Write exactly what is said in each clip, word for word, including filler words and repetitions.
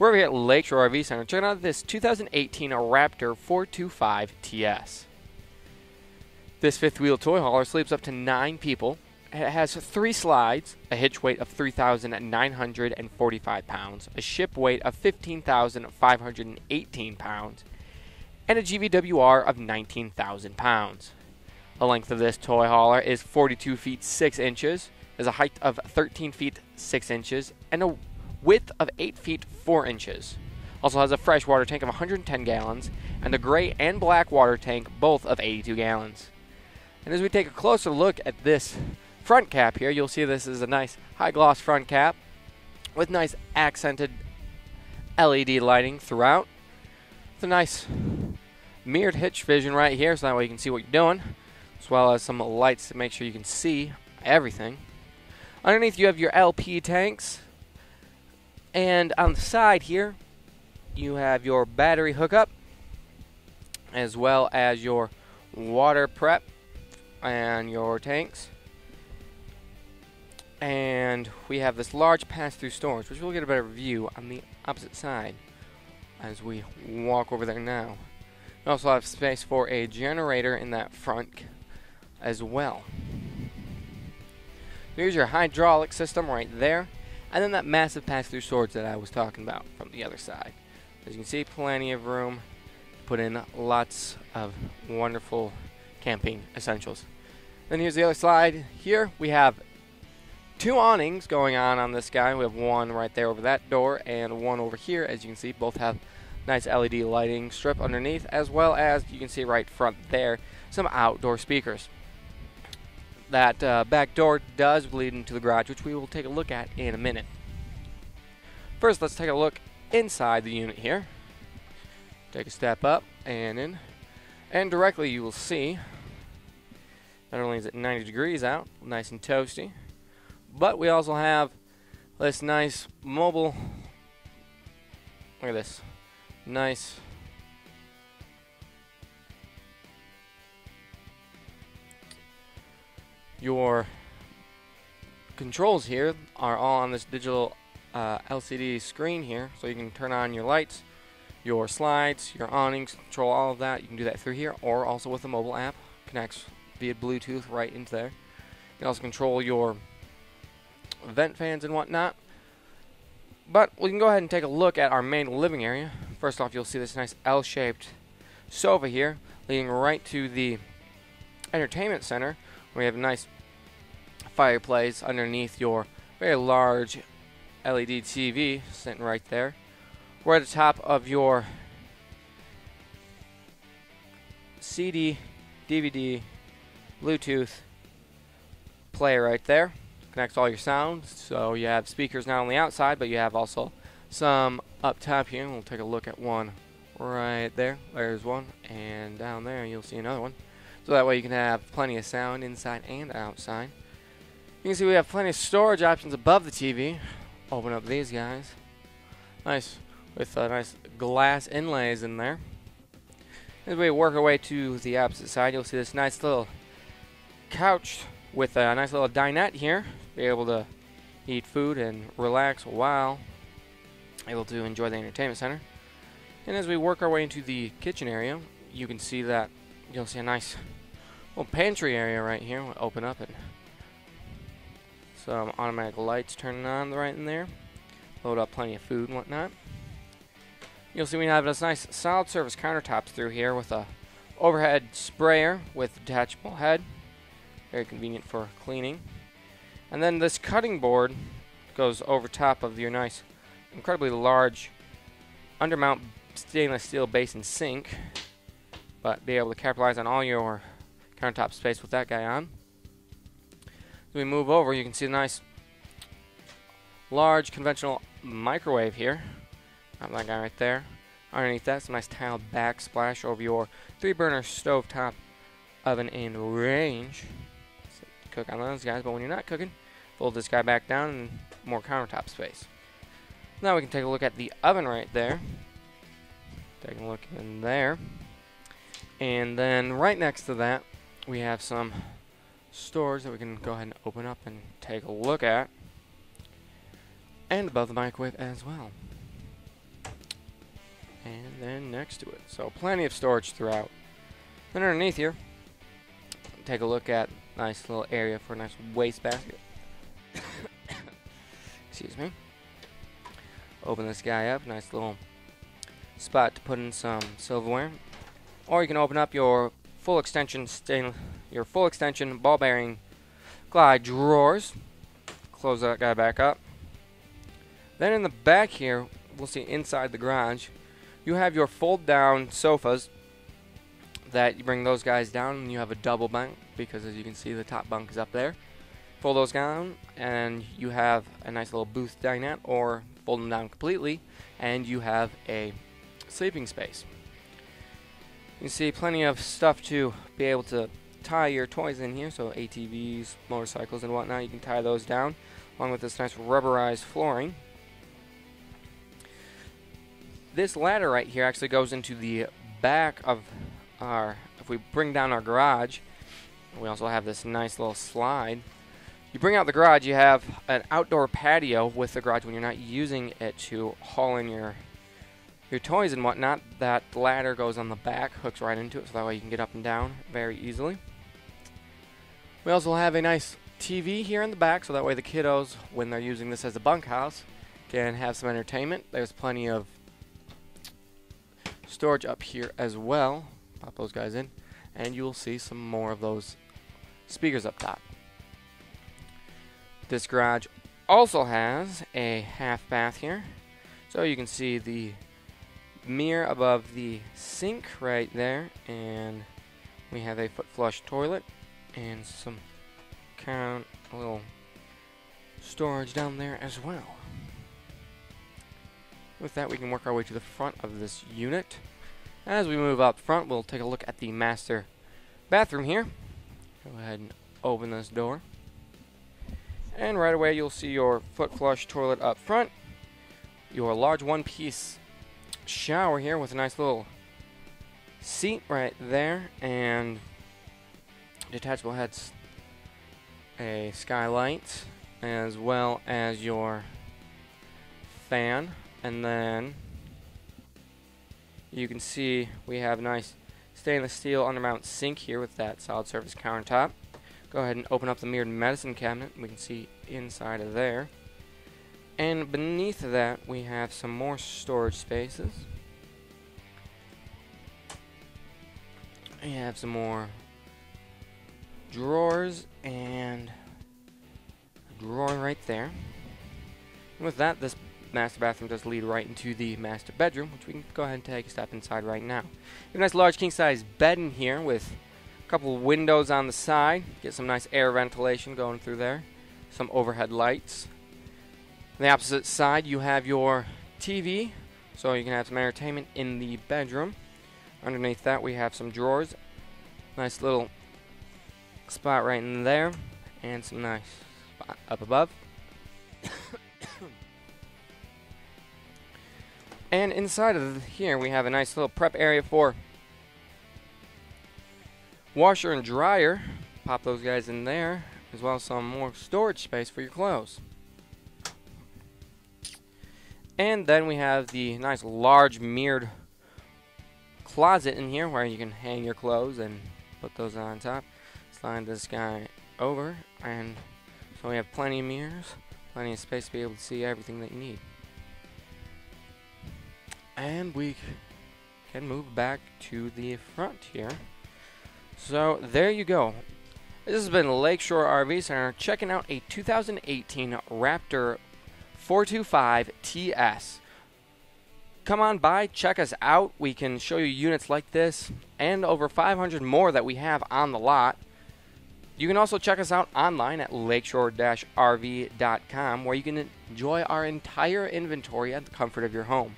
We're over here at Lakeshore R V Center checking out this two thousand eighteen Raptor four twenty-five T S. This fifth wheel toy hauler sleeps up to nine people. It has three slides, a hitch weight of three thousand nine hundred forty-five pounds, a ship weight of fifteen thousand five hundred eighteen pounds, and a G V W R of nineteen thousand pounds. The length of this toy hauler is forty-two feet six inches, has a height of thirteen feet six inches, and a width of eight feet four inches. Also has a fresh water tank of one hundred ten gallons, and the gray and black water tank both of eighty-two gallons. And as we take a closer look at this front cap here, you'll see this is a nice high gloss front cap with nice accented L E D lighting throughout. It's a nice mirrored hitch vision right here, so that way you can see what you're doing, as well as some lights to make sure you can see everything. Underneath you have your L P tanks, and on the side here you have your battery hookup as well as your water prep and your tanks. And we have this large pass-through storage, which we'll get a better view on the opposite side as we walk over there now. We also have space for a generator in that front as well. Here's your hydraulic system right there, and then that massive pass-through storage that I was talking about from the other side. As you can see, plenty of room to put in lots of wonderful camping essentials. Then here's the other slide. Here we have two awnings going on on this guy. We have one right there over that door and one over here. As you can see, both have nice L E D lighting strip underneath, as well as, you can see right front there, some outdoor speakers. That uh, back door does lead into the garage, which we will take a look at in a minute. First, let's take a look inside the unit here. Take a step up and in, and directly you will see not only is it ninety degrees out, nice and toasty, but we also have this nice mobile, look at this, nice your controls here are all on this digital uh, L C D screen here, so you can turn on your lights, your slides, your awnings, control all of that. You can do that through here, or also with the mobile app. Connects via Bluetooth right into there. You can also control your vent fans and whatnot. But we can go ahead and take a look at our main living area. First off, you'll see this nice L-shaped sofa here, leading right to the entertainment center. We have a nice fireplace underneath your very large L E D T V sitting right there. We're at the top of your C D, D V D, Bluetooth player right there. Connects all your sounds, so you have speakers not only outside, but you have also some up top here. We'll take a look at one right there. There's one, and down there you'll see another one. So that way you can have plenty of sound inside and outside. You can see we have plenty of storage options above the T V. Open up these guys. Nice, with uh, nice glass inlays in there. As we work our way to the opposite side, you'll see this nice little couch with a nice little dinette here. Be able to eat food and relax while able to enjoy the entertainment center. And as we work our way into the kitchen area, you can see that you'll see a nice little pantry area right here. We'll open up and some automatic lights turning on right in there. Load up plenty of food and whatnot. You'll see we have this nice solid surface countertops through here with a overhead sprayer with detachable head. Very convenient for cleaning. And then this cutting board goes over top of your nice, incredibly large undermount stainless steel basin sink. But be able to capitalize on all your countertop space with that guy on. As we move over, you can see a nice large conventional microwave here. Not that guy right there. Underneath that, some nice tiled backsplash over your three burner stovetop oven and range. Cook on those guys, but when you're not cooking, fold this guy back down and more countertop space. Now we can take a look at the oven right there. Taking a look in there. And then right next to that, we have some storage that we can go ahead and open up and take a look at. And above the microwave as well. and then next to it. So plenty of storage throughout. Then underneath here, take a look at nice little area for a nice wastebasket. Excuse me. Open this guy up, nice little spot to put in some silverware. Or you can open up your full extension stain your full extension ball bearing glide drawers. Close that guy back up. Then in the back here, we'll see inside the garage, you have your fold down sofas that you bring those guys down, and you have a double bunk, because as you can see the top bunk is up there. Fold those down and you have a nice little booth dinette, or fold them down completely and you have a sleeping space. You can see plenty of stuff to be able to tie your toys in here, so A T Vs, motorcycles and whatnot, you can tie those down along with this nice rubberized flooring. This ladder right here actually goes into the back of our, if we bring down our garage, we also have this nice little slide. You bring out the garage, you have an outdoor patio with the garage when you're not using it to haul in your your toys and whatnot. That ladder goes on the back, hooks right into it, so that way you can get up and down very easily. We also have a nice T V here in the back, so that way the kiddos, when they're using this as a bunkhouse, can have some entertainment. There's plenty of storage up here as well. Pop those guys in, and you'll see some more of those speakers up top. This garage also has a half bath here, so you can see the mirror above the sink right there, and we have a foot flush toilet and some kind of little storage down there as well. With that, we can work our way to the front of this unit. As we move up front, we'll take a look at the master bathroom here. Go ahead and open this door. And right away you'll see your foot flush toilet up front, your large one-piece shower here with a nice little seat right there, and detachable heads, a skylight, as well as your fan. And then you can see we have a nice stainless steel undermount sink here with that solid surface countertop. Go ahead and open up the mirrored medicine cabinet. We can see inside of there. And beneath that, we have some more storage spaces. We have some more drawers and a drawer right there. And with that, this master bathroom does lead right into the master bedroom, which we can go ahead and take a step inside right now. We have a nice large king-size bed in here with couple windows on the side, get some nice air ventilation going through there, some overhead lights. On the opposite side you have your T V, so you can have some entertainment in the bedroom. Underneath that we have some drawers, nice little spot right in there, and some nice spot up above. And inside of here we have a nice little prep area for washer and dryer. Pop those guys in there, as well as some more storage space for your clothes. And then we have the nice large mirrored closet in here where you can hang your clothes and put those on top. Slide this guy over, and so we have plenty of mirrors, plenty of space to be able to see everything that you need. And we can move back to the front here. So there you go. This has been Lakeshore R V Center checking out a two thousand eighteen Raptor four twenty-five T S. Come on by, check us out. We can show you units like this and over five hundred more that we have on the lot. You can also check us out online at lakeshore dash r v dot com, where you can enjoy our entire inventory at the comfort of your home.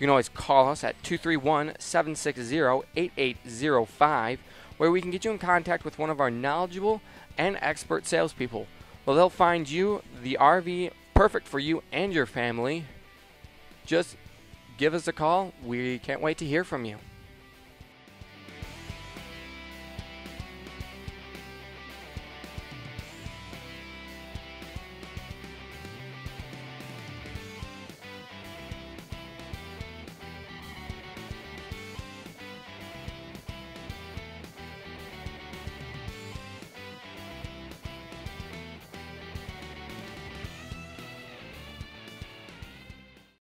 You can always call us at two three one, seven six zero, eight eight zero five, where we can get you in contact with one of our knowledgeable and expert salespeople. Well, they'll find you the R V perfect for you and your family. Just give us a call. We can't wait to hear from you.